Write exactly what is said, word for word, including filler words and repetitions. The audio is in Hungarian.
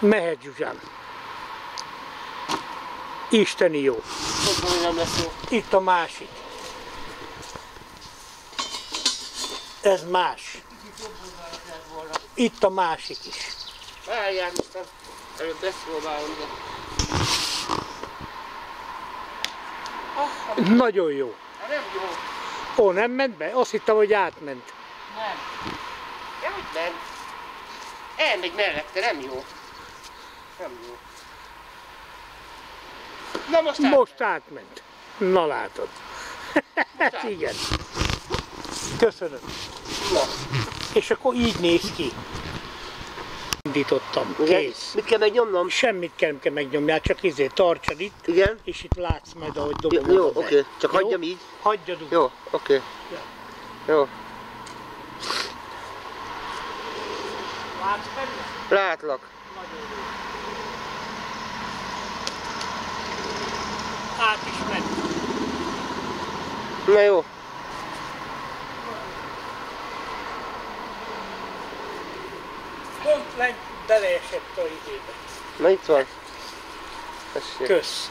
Mehet, Zsuzsám. Isteni jó. Nem lesz jó. Itt a másik. Ez más. Itt a másik is. Várjál, most előbb beszpróbálom. Nagyon jó. Nem jó. Ó, nem ment be? Azt hittem, hogy átment. Nem. Ja, hogy ment. Elmegy mellette, nem jó. Nem jó. Na most átment. Most átment. Na látod. Hát igen. Köszönöm. Na. És akkor így néz ki. Indítottam. Igen? Kész. Mit kell megnyomnom? Semmit kell, kell megnyomni, csak izé tartsad itt. Igen? És itt látsz majd, ahogy dobod. Jó, jó oké. Okay. Csak jó? Hagyjam így. Hagyjad úgy. Jó, oké. Okay. Ja. Jó. Látsz benne? Látlak. Nagyon jó. Át is ment. Na jó. Pont beleesett a idébe. Na itt van. Kösz.